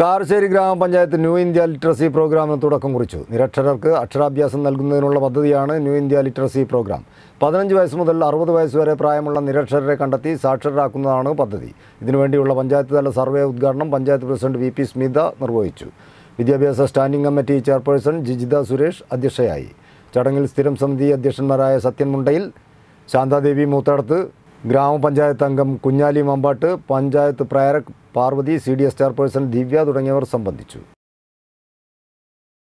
കാരശ്ശേരി ഗ്രാമപഞ്ചായത്ത് new India literacy പ്രോഗ്രാമിന് തുടക്കം കുറിച്ചു. നിരക്ഷരർക്ക് അക്ഷരാഭ്യാസം നൽകുന്നതിനുള്ള പദ്ധതിയാണ് ന്യൂ ഇന്ത്യ ലിറ്ററസി പ്രോഗ്രാം. 15 വയസ്സ് മുതൽ 60 വയസ്സ് വരെ പ്രായമുള്ള നിരക്ഷരരെ കണ്ടെത്തി സാക്ഷരരാക്കുന്നതാണ് പദ്ധതി. ഇതിനുവേണ്ടിയുള്ള പഞ്ചായത്ത് തല സർവേ ഉദ്ഘാടനം പഞ്ചായത്ത് പ്രസിഡന്റ് വി.പി. സ്മിത നിർവഹിച്ചു. വിദ്യാഭ്യാസ standing committee chairperson Jijitha Suresh അധ്യക്ഷയായി. ചടങ്ങിൽ സ്ഥിരം സമിതി അധ്യക്ഷന്മാരായ സത്യൻ മുണ്ടയിൽ, ശാന്താദേവി മൂത്തടത്ത്, ഗ്രാമപഞ്ചായത്ത് അംഗം കുഞ്ഞാലി മമ്പാട്ട്, പഞ്ചായത്ത് പ്രയറക് പാർവതി, CDS ചെയർപേഴ്സൺ ദിവ്യ തുടങ്ങിയവർ സംബന്ധിച്ചു.